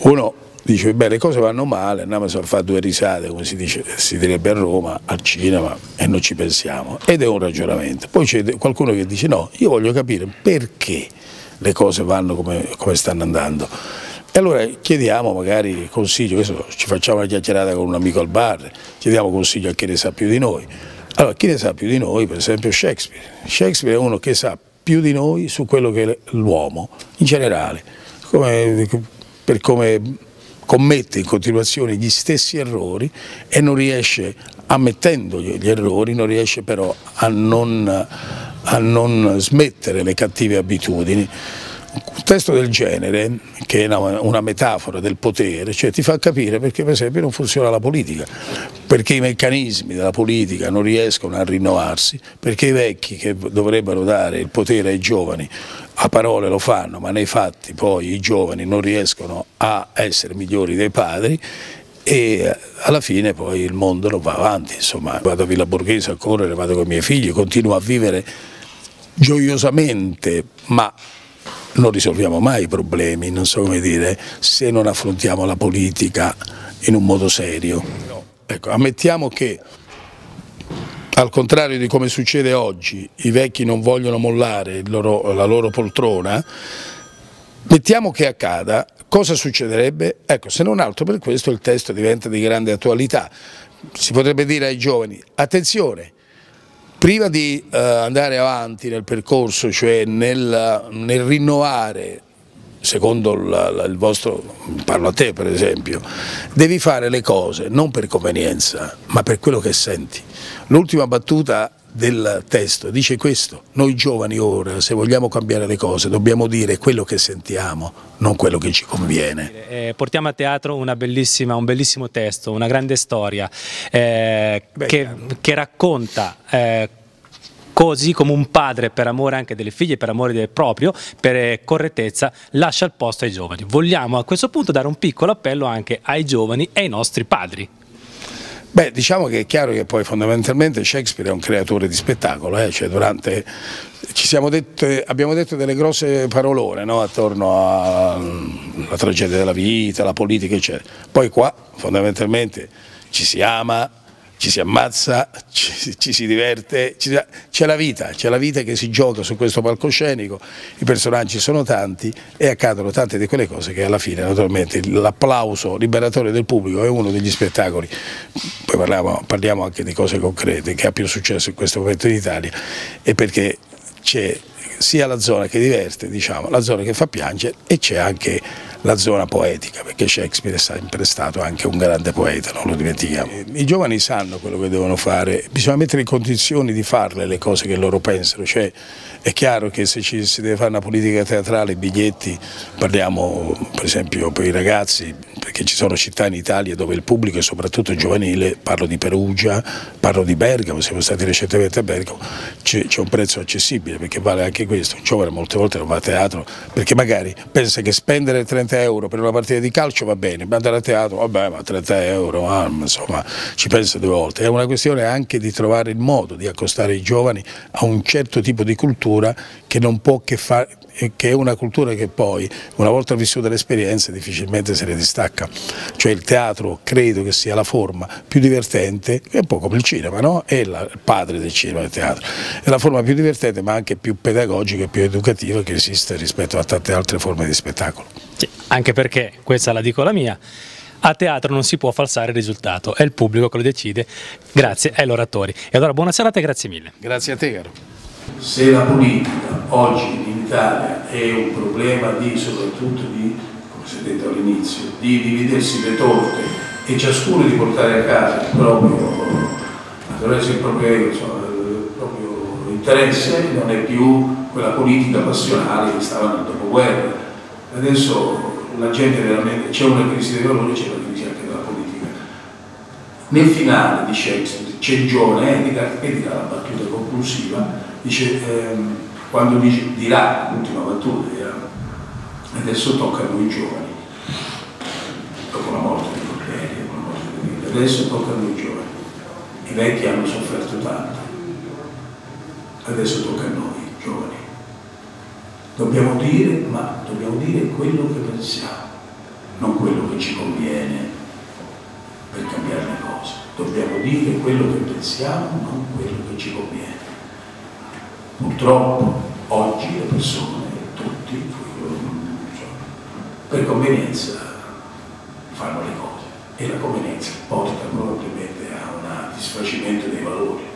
uno dice, beh, le cose vanno male, andiamo a fare due risate, come si direbbe a Roma, al cinema, e non ci pensiamo, ed è un ragionamento. Poi c'è qualcuno che dice, no, io voglio capire perché le cose vanno come stanno andando. E allora chiediamo magari consiglio, questo, ci facciamo una chiacchierata con un amico al bar, chiediamo consiglio a chi ne sa più di noi. Allora, chi ne sa più di noi, per esempio Shakespeare. Shakespeare è uno che sa più di noi su quello che è l'uomo, in generale, per come commette in continuazione gli stessi errori e non riesce, ammettendo gli errori, non riesce però a non smettere le cattive abitudini. Un testo del genere, che è una metafora del potere, cioè ti fa capire perché per esempio non funziona la politica, perché i meccanismi della politica non riescono a rinnovarsi, perché i vecchi che dovrebbero dare il potere ai giovani a parole lo fanno, ma nei fatti poi i giovani non riescono a essere migliori dei padri, e alla fine poi il mondo non va avanti. Insomma, vado a Villa Borghese a correre, vado con i miei figli, continuo a vivere gioiosamente, ma non risolviamo mai i problemi, non so come dire, se non affrontiamo la politica in un modo serio. Ecco, ammettiamo che, al contrario di come succede oggi, i vecchi non vogliono mollare la loro poltrona, mettiamo che accada, cosa succederebbe? Ecco, se non altro per questo il testo diventa di grande attualità. Si potrebbe dire ai giovani, attenzione, prima di andare avanti nel percorso, cioè nel rinnovare, secondo il vostro, parlo a te per esempio, devi fare le cose non per convenienza, ma per quello che senti. L'ultima battuta del testo dice questo: noi giovani ora, se vogliamo cambiare le cose, dobbiamo dire quello che sentiamo, non quello che ci conviene. Portiamo a teatro un bellissimo testo, una grande storia che racconta così come un padre, per amore anche delle figlie, per amore del proprio, per correttezza, lascia il posto ai giovani. Vogliamo a questo punto dare un piccolo appello anche ai giovani e ai nostri padri. Beh, diciamo che è chiaro che poi fondamentalmente Shakespeare è un creatore di spettacolo, cioè abbiamo detto delle grosse parolone, no? Attorno alla tragedia della vita, alla politica eccetera. Poi qua fondamentalmente ci si ama, ci si ammazza, ci si diverte, c'è la vita che si gioca su questo palcoscenico, i personaggi sono tanti e accadono tante di quelle cose che alla fine naturalmente l'applauso liberatorio del pubblico è uno degli spettacoli, poi parliamo anche di cose concrete, che ha più successo in questo momento in Italia, e perché c'è sia la zona che diverte, diciamo, la zona che fa piangere, e c'è anche la zona poetica, perché Shakespeare è sempre stato anche un grande poeta, non lo dimentichiamo. I giovani sanno quello che devono fare, bisogna mettere in condizioni di farle le cose che loro pensano, cioè è chiaro che se si deve fare una politica teatrale, i biglietti, parliamo per esempio per i ragazzi, perché ci sono città in Italia dove il pubblico è soprattutto giovanile, parlo di Perugia, parlo di Bergamo, siamo stati recentemente a Bergamo, c'è un prezzo accessibile, perché vale anche questo, un giovane molte volte non va a teatro perché magari pensa che spendere 30 euro per una partita di calcio va bene, ma andare a teatro, vabbè, ma 30 euro, insomma, ci pensa due volte. È una questione anche di trovare il modo di accostare i giovani a un certo tipo di cultura che non può che fare, che è una cultura che poi, una volta vissuta l'esperienza, difficilmente se ne distacca. Cioè il teatro credo che sia la forma più divertente, è un po' come il cinema, no? È il padre del cinema, il teatro. È la forma più divertente ma anche più pedagogica e più educativa che esiste rispetto a tante altre forme di spettacolo. Sì, anche perché, questa la dico la mia, a teatro non si può falsare il risultato, è il pubblico che lo decide, grazie ai oratori. E allora buona serata e grazie mille. Grazie a te caro. Se la politica oggi in Italia è un problema soprattutto di, come si è detto all'inizio, di dividersi le torte e ciascuno di portare a casa il proprio interesse, non è più quella politica passionale che stava nel dopoguerra. Adesso la gente veramente, c'è una crisi dei valori, c'è una crisi anche della politica. Nel finale di Shakespeare c'è il giovane Edgar, la battuta conclusiva, dice, quando dirà l'ultima battuta, dirà, adesso tocca a noi giovani, dopo la morte di Cornelia, dopo la morte di Villa, adesso tocca a noi giovani, i vecchi hanno sofferto tanto, adesso tocca a noi giovani, dobbiamo dire, ma dobbiamo dire quello che pensiamo, non quello che ci conviene per cambiare le cose. Dobbiamo dire quello che pensiamo, non quello che ci conviene. Purtroppo oggi le persone, tutti, per convenienza fanno le cose, e la convenienza porta probabilmente a un disfacimento dei valori.